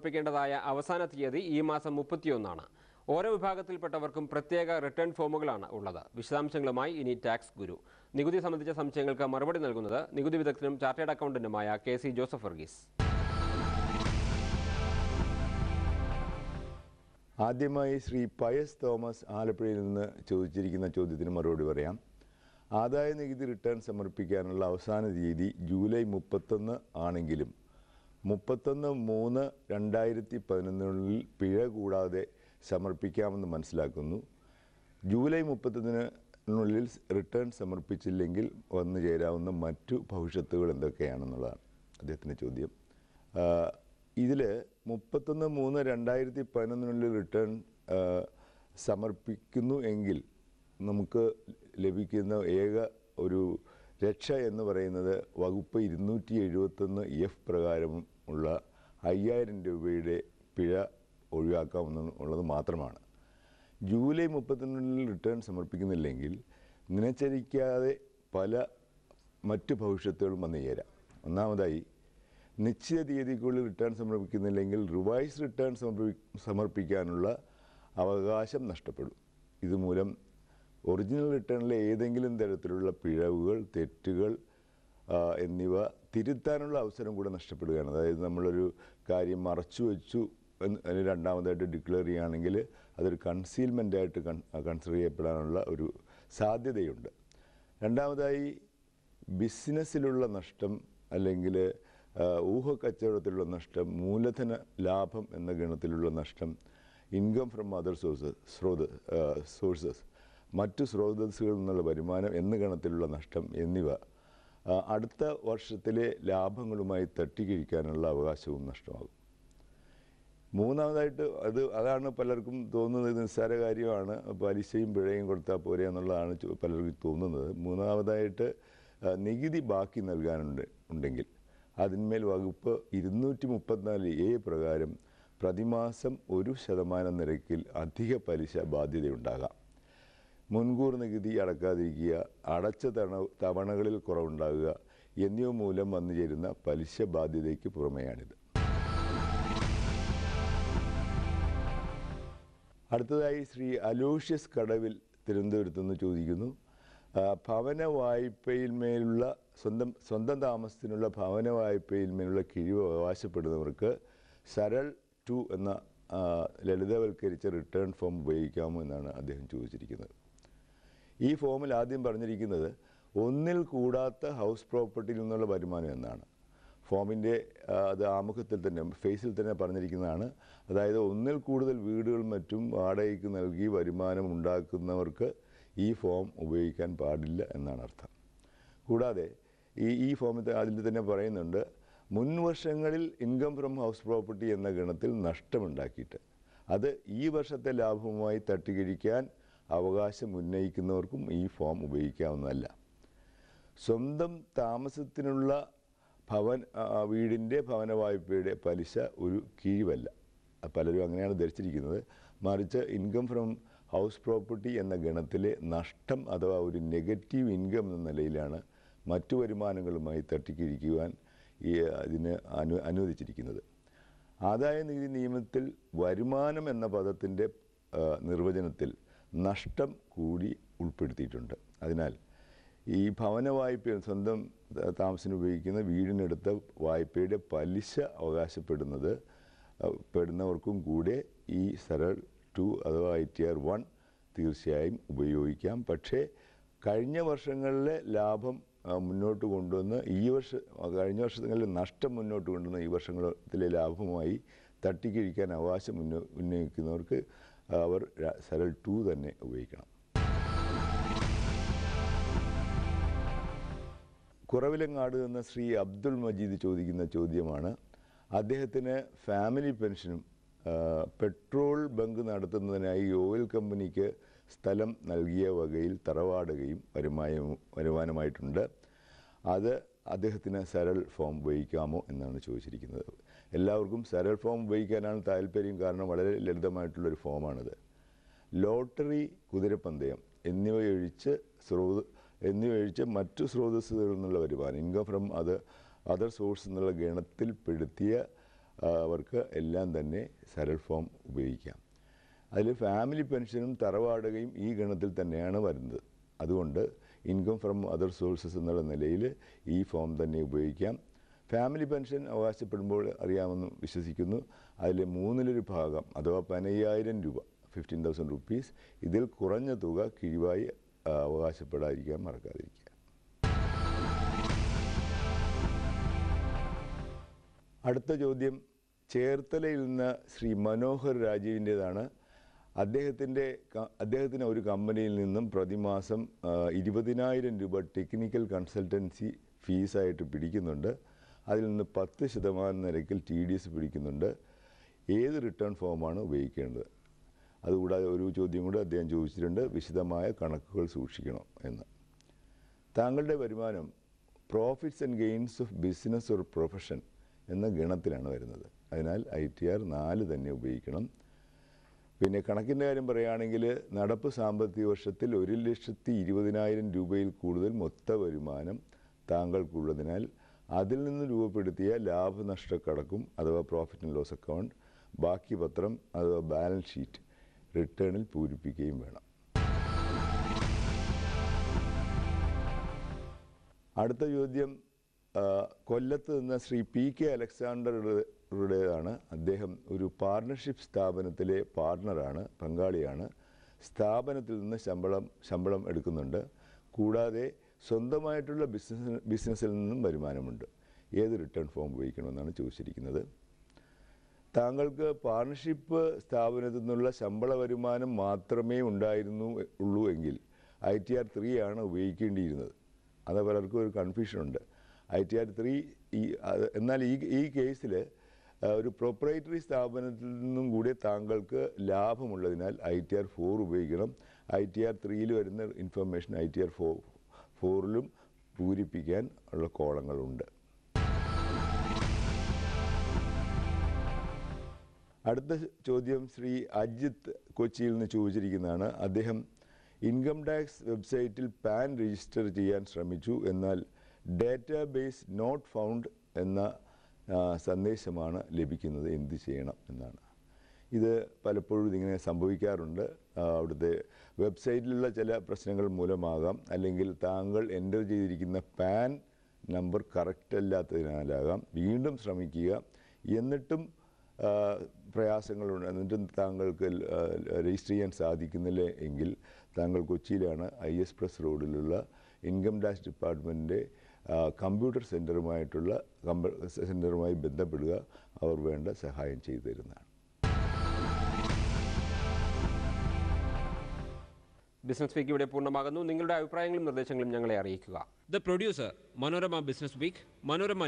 Avasana Tiadi, Imasa Muputionana. Oro Pagatil Patavarkum Pratega return formulana Ulada, Visham Sanglamai in tax guru. Nigudi Samaja Sam Changelka Marbad Naguna, Nigudi with Chartered Accountant Namaya, K.C. Joseph Verghese. Adimai Sri Pius Thomas Alaprin Chirikina Chodin Marodi Variam. Ada Nigidi return Samarpican Lausana Yedi, July Mupatana Anangilim. Mupatana Mona Randairati Pananul Pira Guda de Samarpicam the Manslakunu. July Mupatana Nulils return Samarpichilingil on the Jera on the Matu Paushatur and the Kayanala. Dethnichodium. Idle Mupatana Mona Randairati Pananul return Samarpicunu Engil. Namka Levikino Ega or Recha and the Varena, Wagupa, Nuti, Rotan, Yef Pragaram Ulla, Ayar and Devede, Pira, Oriakam, or the Matramana. Julie Mupatan returns summer picking the Lengil, Nenecherica, Pala, Matupushatur Manera. Now the Nichia the Edicul returns summer picking the Lengil, revised returns summer picanula, Avagasham Nastapur. Isumulam. Original return lay England there through Piragal, Tetigal, Eniva, Tiritan Louse and Gudanastapurana, the Mulu, Kari Marchu, and down there to declare Yanangele, other concealment there to consider a planola or Sadi the Yunda. And now the business illula nastum, alangile, Uho Kacharatilla nastum, Mulathana lapum and the Ganatilula nastum, income from other sources. Matus Rodas Barimana in the Ganatilla Nastam in Niva. Adata Varsatele Labangulumai 30 can lava Nastam. Muna that other Alana Palarcum Dono than Saragariana, by the same brain or Taporian Lana to Palaritono, Muna that Nigidi Baki Nalgan Undangil. Adin Melwagupa, Idnutimupanali, E. Pragaram, Pradimasam, Uru Shadaman and the Rekil, Antica Parisha Badi de Undaga. Mungur Nagidi Arakadigia, Arachatana Tavanagal Korondaga, Yenio Mula Manjerina, Palisha Badi de Kipromeanid. Arthur Sri Aloysius Kadavil Tirundurtunu Chodiguno, Pavana Vai Pale Melula, Sondadamastinula, Pavana Vai Pale Melula Kirio, Vasapurka, Saral two and Lelevel character returned from Vaikam and Aden Chodiguno. E formal Adim Barnerikinada, Onil Kudata house property Lunala Barimanianana. Form in the Amakatil Faisal Tana Parnerikinana, that either Onil Kudal Vidal Matum, Adaikanalgi, Varimana Mundakunavaka, E form Wakan Padilla and Nanartha. Kudade, E form the Adilitana Parain under Munvashangal income from house property and the Ganatil Nastamandakita. Other E versatile Abhumai 30 Avagasham Unnaikinorkum E form Ubeikavanala. Somdam Tamasatinula Pavan Vidinde Pavanavai Pede Palisha Uru Kirivella. A Palavangana Derchikino, Maricha income from house property and the Ganatele, Nashtam Adavauri negative income than the Leilana, Matu Rimanangalumai 30 Kirikivan, Anu the Chirikino. Ada in the Nimatil, Varimanam and the Padatinde Nirvajanatil. Nashtam Kudi Ulpitunda. Adinal E. Pavana Wipe and Sundam, the Thompson Wakin, the Vidin at the Wipe, Palisha, Avasa Pedanother, Pedanavarkum Gude, E. Saral, two other ITR one, Tirshaim, Ubeoicam, Pache, Karina Varsangale, Labam, Munotu Gondona, Evers, Karina Sangal, Nashtam Munotu Gondona, Eversangal, the Labamai, 30 Kirikan Avasa Munekinorke. Our Saral two the neck awaken. Koravilangadana Sri Abdul Majid Chodigina Chodiamana Adehatene family pension petrol Banganadatan oil company ke Stalam Nalgia Vagail Taravadagim Varivana Maitunda Ada Adehatina Saral form Vaikamo and Nana Choshikina. എല്ലാവർക്കും Saral form ഉപയോഗിക്കാനാണ് താൽപര്യം കാരണം വളരെ ലളിതമായിട്ടുള്ള ഒരു ഫോമാണത്. Lottery കുതിരപ്പന്തയം എന്നിവയൊഴിച്ച് മറ്റു സ്രോതസ്സുകളിൽ നിന്നുള്ള വരുമാനം ഇൻകം ഫ്രം അതർ സോഴ്സ് എന്നുള്ള ഗണത്തിൽ പെടുത്തിയ അവർക്ക് എല്ലാം തന്നെ സരൽ ഫോം ഉപയോഗിക്കാം. അതിൽ ഫാമിലി പെൻഷനും തറവാടുകയും ഈ ഗണത്തിൽ തന്നെയാണ് വരുന്നത്. അതുകൊണ്ട് ഇൻകം ഫ്രം അതർ സോഴ്സസ് എന്നുള്ള നിലയിൽ ഈ ഫോം തന്നെ ഉപയോഗിക്കാം. ഫാമിലി പെൻഷൻ അവകാശപ്പെടുമ്പോൾ അറിയാമെന്ന് വിശ്വസിക്കുന്നു, അതിലെ മൂന്നിലൊരു ഭാഗം അഥവാ 15,000 രൂപ 15,000 rupees ഇതിൽ കുറഞ്ഞ തുക കിഴിവായി അവകാശപ്പെടാതിരിക്കാൻ മറക്കാതിരിക്കുക. അടുത്ത ചോദ്യം ചേർത്തലയിൽ നിന്ന് ശ്രീ മനോഹർ രാജീവിൻ്റേതാണ്. അദ്ദേഹത്തിന് ഒരു കമ്പനിയിൽ നിന്നും പ്രതിമാസം 20,000 രൂപ ടെക്നിക്കൽ കൺസൾട്ടൻസി ഫീസായിട്ട് പിടിക്കുന്നുണ്ട്. അതിൽ നിന്ന് 10% നിരക്കിൽ TDS പിടിക്കുന്നുണ്ട്. ഏത് റിട്ടേൺ ഫോമാണ് ഉപയോഗിക്കേണ്ടത്? അതുകൂടാതെ ഒരു ചോദ്യം കൂടെ അദ്ദേഹം ചോദിച്ചിട്ടുണ്ട്, വിശദമായ കണക്കുകൾ സൂക്ഷിക്കണം എന്ന്. താങ്കളുടെ വരുമാനം profits and gains of business or profession എന്ന ഗണത്തിലാണ് വരുന്നത്. അതിനാൽ ITR 4 തന്നെ ഉപയോഗിക്കണം. പിന്നെ കണക്കിൻ്റെ കാര്യം പറയുകയാണെങ്കിൽ നടപ്പ് സാമ്പത്തിക വർഷത്തിൽ 1,20,000 രൂപയിൽ കൂടുതൽ മൊത്ത വരുമാനം താങ്കൾക്കുള്ളതിനാൽ അതിൽ നിന്ന് രൂപപ്പെടുത്തിയ ലാഭനഷ്ടക്കണക്കും അഥവാ പ്രോഫിറ്റ് ആൻഡ് ലോസ് അക്കൗണ്ട്, ബാക്കി പത്രം അഥവാ ബാലൻസ് ഷീറ്റ് റിട്ടേണിൽ പൂരിപ്പിക്കുകയും വേണം. അടുത്ത ചോദ്യം കൊല്ലത്ത് നിന്ന് ശ്രീ PK അലക്സാണ്ടറുടേതാണ്. അദ്ദേഹം ഒരു പാർട്ണർഷിപ്പ് സ്ഥാപനത്തിലെ പാർട്ണറാണ്, പങ്കാളിയാണ്. സ്ഥാപനത്തിൽ നിന്ന് ശമ്പളം എടുക്കുന്നുണ്ട്. കൂടാതെ സ്വന്തമായിട്ടുള്ള ബിസിനസ്സിൽ നിന്നും വരുമാനമുണ്ട്. ഏത് റിട്ടേൺ ഫോം ഉപയോഗിക്കണമെന്നാണ് ചോദിച്ചിരിക്കുന്നത്. താങ്കൾക്ക് പാർട്ണർഷിപ്പ് സ്ഥാപനത്തിൽ നിന്നുള്ള ശമ്പള വരുമാനം മാത്രമേ ഉണ്ടായിരുന്നുള്ളൂ എങ്കിൽ ITR 3 ആണ് ഉപയോഗിക്കേണ്ടിയിരുന്നത്. അത് പലർക്കും ഒരു കൺഫ്യൂഷനുണ്ട്. ITR 3 എന്നാൽ ഈ കേസിൽ ഒരു പ്രൊപ്പറേറ്ററി സ്ഥാപനത്തിൽ നിന്നും കൂടി താങ്കൾക്ക് ലാഭമുള്ളതിനാൽ ITR 4 ഉപയോഗിക്കണം. ITR 3 വരുന്ന ഇൻഫർമേഷൻ ITR 4 പൂരിപ്പിക്കാൻ ഉള്ള കോളങ്ങളുണ്ട്. അടുത്ത ചോദ്യം ശ്രീ അജിത്ത് കൊച്ചിയിൽ നിന്ന് ചോദിച്ചിരിക്കുന്നതാണ്. അദ്ദേഹം ഇൻകം ടാക്സ് വെബ്സൈറ്റിൽ പാൻ രജിസ്റ്റർ ചെയ്യാൻ ശ്രമിച്ചു, എന്നാൽ ഡാറ്റാബേസ് നോട്ട് ഫൗണ്ട് എന്ന സന്ദേശമാണ് ലഭിക്കുന്നത്. എന്ത് ചെയ്യണം എന്നാണ്. ഇത് പലപ്പോഴും ഇതിങ്ങനെ സംഭവിക്കാറുണ്ട്. അവിടുത്തെ വെബ്സൈറ്റിലുള്ള ചില പ്രശ്നങ്ങൾ മൂലമാകാം, അല്ലെങ്കിൽ താങ്കൾ എൻ്റർ ചെയ്തിരിക്കുന്ന പാൻ നമ്പർ കറക്റ്റ് അല്ലാത്തതിനാലാകാം. വീണ്ടും ശ്രമിക്കുക, എന്നിട്ടും പ്രയാസങ്ങളുണ്ട്, എന്നിട്ടും താങ്കൾക്ക് രജിസ്റ്റർ ചെയ്യാൻ സാധിക്കുന്നില്ല എങ്കിൽ താങ്കൾ കൊച്ചിയിലാണ് IS Press Road income tax ഡിപ്പാർട്ട്മെൻറ്റിൻ്റെ കമ്പ്യൂട്ടർ സെൻ്ററുമായി ബന്ധപ്പെടുക. അവർ വേണ്ട സഹായം ചെയ്തു തരുന്നതാണ്. ബിസിനസ് വീക്ക് ഇവിടെ പൂർണ്ണമാകുന്നു. നിങ്ങളുടെ അഭിപ്രായങ്ങളും നിർദ്ദേശങ്ങളും ഞങ്ങളെ അറിയിക്കുക. The producer, Manorama business week, Manorama